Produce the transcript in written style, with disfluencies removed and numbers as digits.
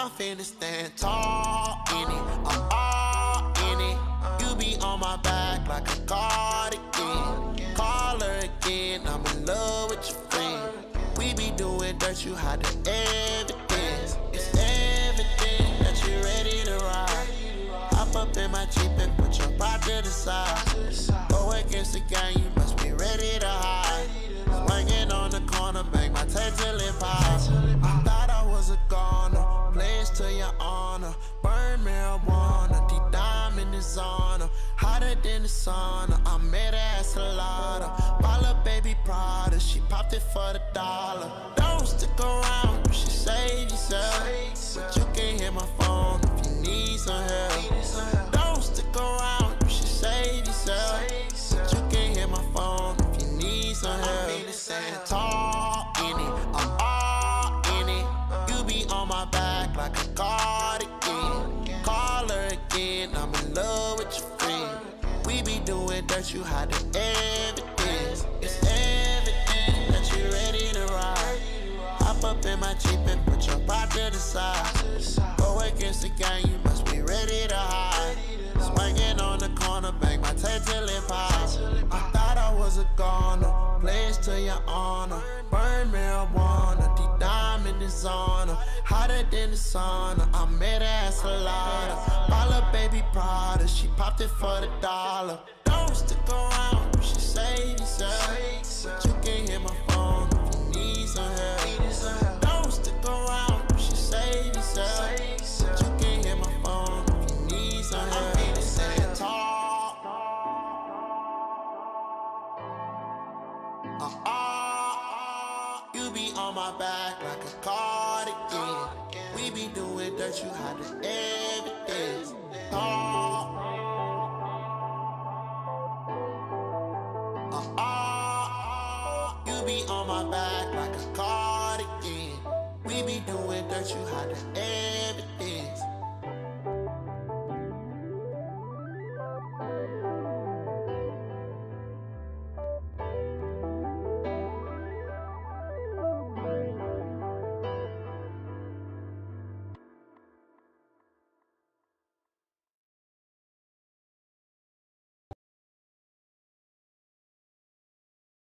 I'm finna stand tall in it. I'm all in it. You be on my back like a cardigan. Call her again. I'm in love with your friend. We be doing dirt, you hide the evidence. It's everything that you ready to ride. Hop up in my Jeep and put your pride to the side. Go against the gang, you must be ready to hide. Swinging on the corner, make my tail till it pops. I thought I was a goner, pledge to your honor. Burn marijuana, the diamond is on her. Hotter than the sauna, I met her at Salada. Bala baby Prada, she popped it for the $1. Don't stick around, you should save yourself. But you can hit my phone if you need some help. Don't stick around, you should save yourself. But you can hit my phone if you need some help. I'm finna tall in it, I'm all in it. You be on my back like a cardigan. Call her again, I'm in love with your friend. We be doing dirt, you hide the evidence. It's everything that you ready to ride. Hop up in my Jeep and put your pride to the side. Go against the gang, you must be ready to hide. Swinging on the corner, bang my tail till it pops. I thought I was a goner, pledge to your honor. Burn marijuana, the diamond is on her. Hotter than the sauna, I met her at Salada. Bala baby Prada, she popped it for the $1. Don't stick around, you should save yourself. But you can hit my phone if you need some help. Don't stick around, you should save yourself. But you can hit my phone if you need some help. I need to say it tall. You be on my back like a cardigan. We be doing dirt, you hide the evidence. You be on my back like a cardigan. We be doing dirt, you hide the evidence.